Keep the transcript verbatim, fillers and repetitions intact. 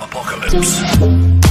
Apocalypse.